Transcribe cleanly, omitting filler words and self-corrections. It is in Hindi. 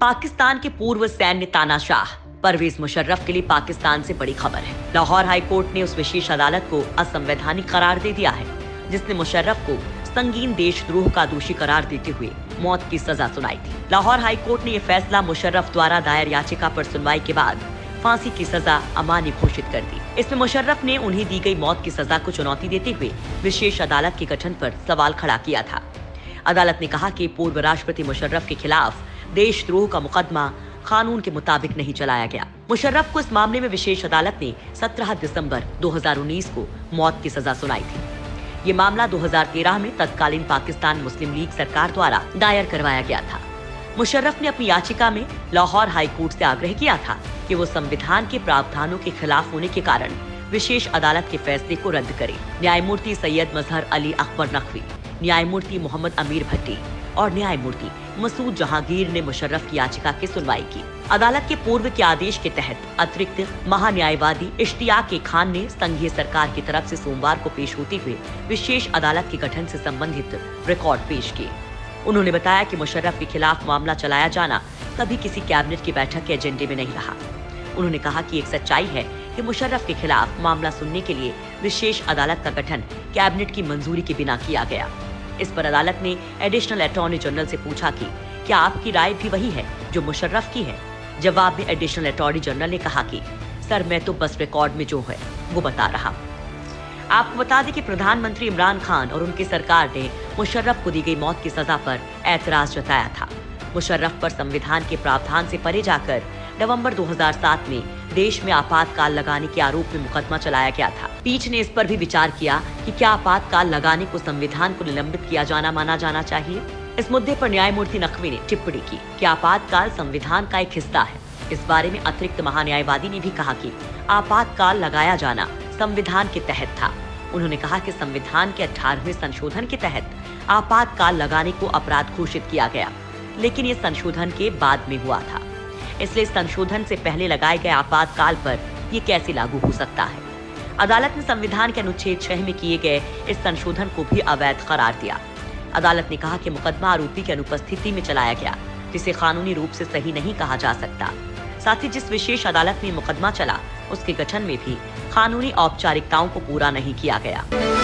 पाकिस्तान के पूर्व सैन्य तानाशाह परवेज मुशर्रफ के लिए पाकिस्तान से बड़ी खबर है। लाहौर हाई कोर्ट ने उस विशेष अदालत को असंवैधानिक करार दे दिया है जिसने मुशर्रफ को संगीन देशद्रोह का दोषी करार देते हुए मौत की सजा सुनाई थी। लाहौर हाई कोर्ट ने यह फैसला मुशर्रफ द्वारा दायर याचिका पर सुनवाई के बाद फांसी की सजा अमान्य घोषित कर दी। इसमें मुशर्रफ ने उन्हें दी गई मौत की सजा को चुनौती देते हुए विशेष अदालत के गठन पर सवाल खड़ा किया था। अदालत ने कहा कि पूर्व राष्ट्रपति मुशर्रफ के खिलाफ देशद्रोह का मुकदमा कानून के मुताबिक नहीं चलाया गया। मुशर्रफ को इस मामले में विशेष अदालत ने 17 दिसंबर 2019 को मौत की सजा सुनाई थी। ये मामला 2013 में तत्कालीन पाकिस्तान मुस्लिम लीग सरकार द्वारा दायर करवाया गया था। मुशर्रफ ने अपनी याचिका में लाहौर हाई कोर्ट से आग्रह किया था कि वो संविधान के प्रावधानों के खिलाफ होने के कारण विशेष अदालत के फैसले को रद्द करे। न्यायमूर्ति सैयद मजहर अली अकबर नकवी, न्यायमूर्ति मोहम्मद अमीर भट्टी और न्यायमूर्ति मसूद जहांगीर ने मुशर्रफ की याचिका की सुनवाई की। अदालत के पूर्व के आदेश के तहत अतिरिक्त महान्यायवादी इश्तिया के खान ने संघीय सरकार की तरफ से सोमवार को पेश होते हुए विशेष अदालत के गठन से संबंधित रिकॉर्ड पेश किए। उन्होंने बताया कि मुशर्रफ के खिलाफ मामला चलाया जाना कभी किसी कैबिनेट की बैठक के एजेंडे में नहीं रहा। उन्होंने कहा कि एक सच्चाई है कि मुशर्रफ के खिलाफ मामला सुनने के लिए विशेष अदालत का गठन कैबिनेट की मंजूरी के बिना किया गया। इस पर अदालत ने एडिशनल अटॉर्नी जनरल से पूछा कि क्या आपकी राय भी वही है जो मुशर्रफ की है। जवाब में एडिशनल अटॉर्नी जनरल ने कहा कि सर, मैं तो बस रिकॉर्ड में जो है वो बता रहा हूँ। आपको बता दें कि प्रधानमंत्री इमरान खान और उनकी सरकार ने मुशर्रफ को दी गई मौत की सजा पर ऐतराज जताया था। मुशर्रफ पर संविधान के प्रावधान से परे जाकर नवंबर 2007 में देश में आपातकाल लगाने के आरोप में मुकदमा चलाया गया था। पीठ ने इस पर भी विचार किया कि क्या आपातकाल लगाने को संविधान को निलंबित किया जाना माना जाना चाहिए। इस मुद्दे पर न्यायमूर्ति नकवी ने टिप्पणी की कि आपातकाल संविधान का एक हिस्सा है। इस बारे में अतिरिक्त महान्यायवादी ने भी कहा कि आपातकाल लगाया जाना संविधान के तहत था। उन्होंने कहा कि संविधान के 18वें संशोधन के तहत आपातकाल लगाने को अपराध घोषित किया गया, लेकिन ये संशोधन के बाद में हुआ था, इसलिए संशोधन से पहले लगाए गए आपातकाल पर ये कैसे लागू हो सकता है। अदालत ने संविधान के अनुच्छेद 6 में किए गए इस संशोधन को भी अवैध करार दिया। अदालत ने कहा कि मुकदमा आरोपी की अनुपस्थिति में चलाया गया, जिसे कानूनी रूप से सही नहीं कहा जा सकता। साथ ही जिस विशेष अदालत में मुकदमा चला उसके गठन में भी कानूनी औपचारिकताओं को पूरा नहीं किया गया।